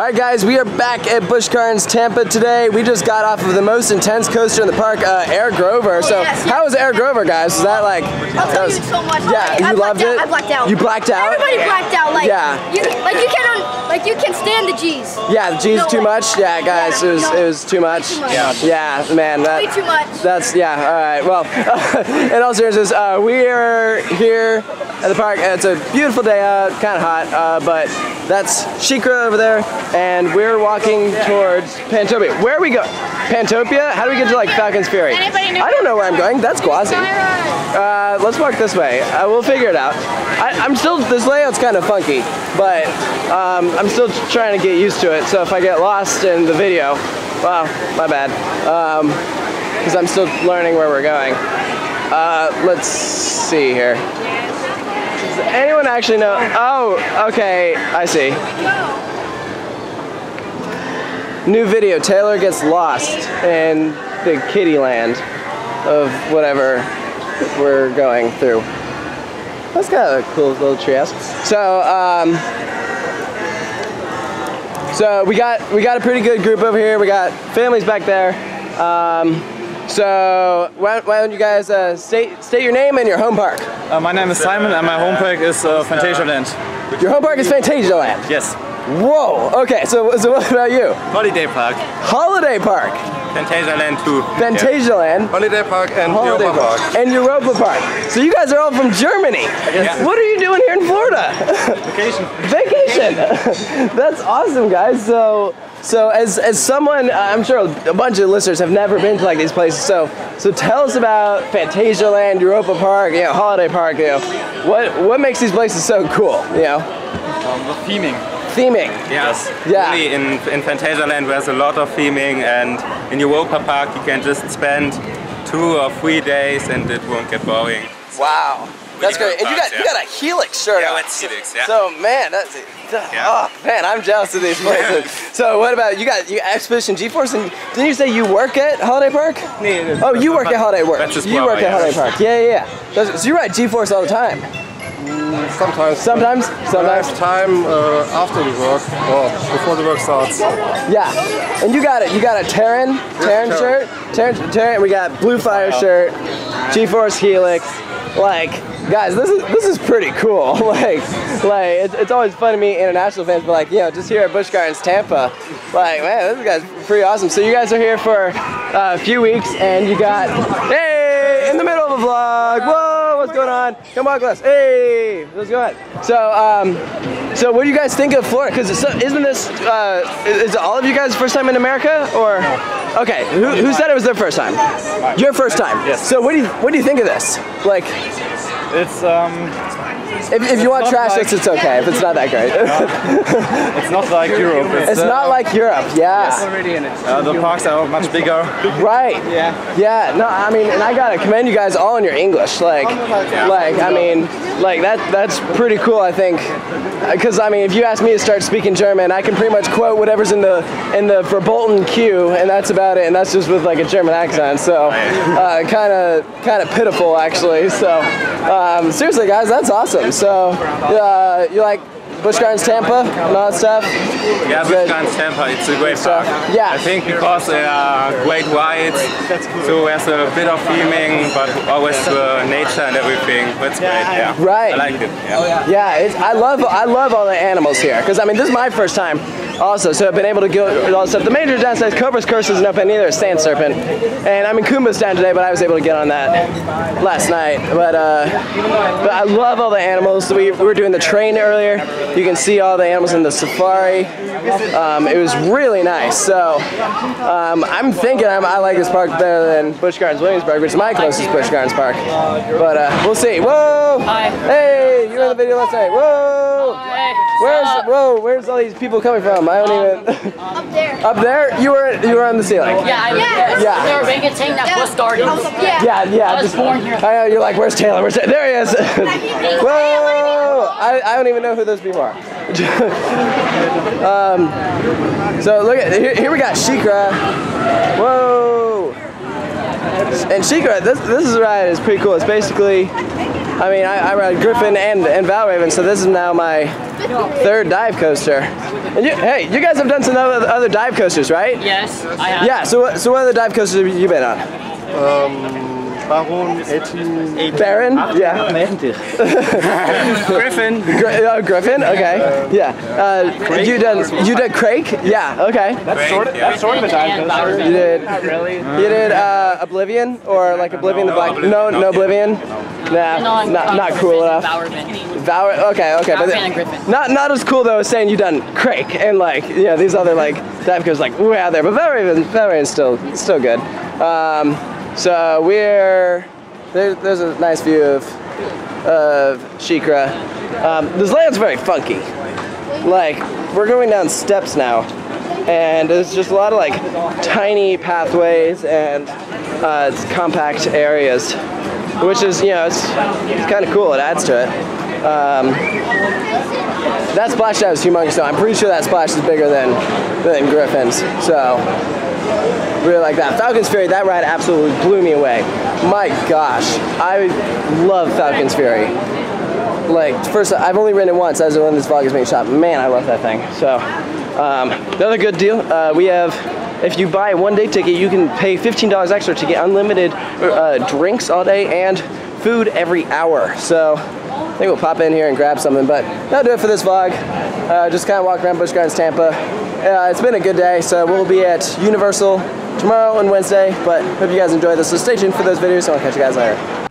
Alright guys, we are back at Busch Gardens Tampa today. We just got off of the most intense coaster in the park, Air Grover. So how was Air Grover, guys? Was that like... Yeah, you loved it? I blacked out. You blacked out? Everybody blacked out. Like, you can stand the G's. Yeah, the G's too much? Yeah, guys, it was too much. Yeah, man. That, way too much. That's, yeah, alright. Well, in all seriousness, we are here at the park. It's a beautiful day out, kind of hot, but that's Sheikra over there, and we're walking towards Pantopia. Where are we going? Pantopia? How do we get to like Falcon's Fury? I don't know where I'm going. That's glossy. Let's walk this way. We'll figure it out. I'm still, this layout's kind of funky, but I'm still trying to get used to it, so if I get lost in the video, well, my bad, because I'm still learning where we're going. Let's see here. Does anyone actually know? Oh, okay, I see. New video, Taylor gets lost in the kiddie land of whatever we're going through. That's kind of a cool little treehouse. So, we got a pretty good group over here. We got families back there. So why don't you guys state your name and your home park? My name is Simon and my home park is Phantasialand. Your home park is Phantasialand? Yes. Whoa, okay, so what about you? Holiday Park. Holiday Park. Phantasialand too. Phantasialand. Yeah. Holiday Park and Holiday Europa Park. And Europa Park. So you guys are all from Germany. Yeah. What are you doing here in Florida? Vacation. Vacation. That's awesome, guys. So as someone, I'm sure a bunch of listeners have never been to like these places. So tell us about Phantasialand, Europa Park, you know, Holiday Park. You know, what makes these places so cool? You know, the theming. Theming. Yes. Yeah. Really in Phantasialand there's a lot of theming, and in Europa Park you can just spend 2 or 3 days and it won't get boring. So wow. That's great. And you got a Helix shirt on. Yeah, it's Helix, yeah. So man, that's it. Oh man, I'm jealous of these places. Yeah. So what about you got Expedition GeForce, and didn't you say you work at Holiday Park? No, oh, you work at Holiday Park. You work at Holiday Park. Yeah. So you ride GeForce all the time. Sometimes. Time after the work or before the work starts. Yeah, and you got a Taron shirt. Taron. We got Blue Fire shirt, GeForce Helix. Like, guys, this is pretty cool. It's always fun to meet international fans, but like, you know, just here at Busch Gardens Tampa, like, man, this guy's pretty awesome. So you guys are here for a few weeks, and you got in the middle of a vlog. Whoa. What's going on? Come on, class. Hey, what's going on? So what do you guys think of Florida? Because isn't this is all of you guys first time in America? Or okay, who said it was their first time? Your first time. Yes. So what do you think of this? Like, it's if you want trash, like, it's okay. If it's not that great. No, it's not like Europe. It's not like Europe. Yeah. The parks are much bigger. Right. Yeah. Yeah. No, I mean, and I gotta commend you guys all on your English. Like I mean, like that's pretty cool. I think, because I mean, if you ask me to start speaking German, I can pretty much quote whatever's in the Verbolten queue, and that's about it. And that's just with like a German accent. So kind of pitiful actually. So. Seriously, guys, that's awesome. So, you like Busch Gardens Tampa and all that stuff? Yeah, Busch Gardens Tampa, it's a great park. Yeah. I think because there are great rides, so there's a bit of theming, but always the nature and everything. That's great, yeah. Right. I like it. Yeah, I love all the animals here, because, I mean, this is my first time. Also, so I've been able to go with all the stuff. The major downside is Cobra's Curse isn't up, and neither is Sand Serpent. And I mean, Kumba's down today, but I was able to get on that last night. But I love all the animals. We were doing the train earlier. You can see all the animals in the safari. It was really nice. So I'm thinking I like this park better than Busch Gardens Williamsburg, which is my closest Busch Gardens Park. But we'll see. Whoa! Hi. Hey, you were in the video last night. Whoa! Hi. Where's all these people coming from? I don't even... Up there. Up there? You were on the ceiling. Yeah, I was there. They were taking that Busch Gardens. Yeah. I was born here. I know, you're like, where's Taylor? Where's Taylor? There he is. Whoa! I don't even know who those people are. So look at, here we got Sheikra. Whoa! And Sheikra, this ride is pretty cool. It's basically... I mean, I ride Griffon and Valravn, so this is now my third dive coaster. And you, hey, you guys have done some other dive coasters, right? Yes, I have. Yeah, so what other dive coasters have you been on? Baron, Etu... Baron? Yeah. Griffon. Griffon? Okay. Yeah. You did Krake? Yeah, okay. That's sort of a dive coaster. You did... Not really. You did Oblivion? Or like Oblivion the Black... No Oblivion? Nah, not cool enough. Valravn. Okay. But not as cool though as saying you've done Krake and like, yeah, these other like dive coasters like way out there. But Valravn's still good. So there's a nice view of Sheikra. This land's very funky. Like, we're going down steps now, and there's just a lot of like tiny pathways and compact areas, which is, you know, it's kind of cool. It adds to it. That splash dive is humongous, though. I'm pretty sure that splash is bigger than Griffin's. So. Really like that. Falcon's Fury, that ride absolutely blew me away. My gosh, I love Falcon's Fury. Like, first, I've only ridden it once as when this vlog is being shot. Man, I love that thing. So, another good deal. We have, if you buy a one-day ticket, you can pay $15 extra to get unlimited drinks all day and food every hour. So, I think we'll pop in here and grab something, but that'll do it for this vlog. Just kind of walk around Busch Gardens Tampa. It's been a good day, so we'll be at Universal tomorrow and Wednesday, but hope you guys enjoyed this, so stay tuned for those videos, and I'll catch you guys later.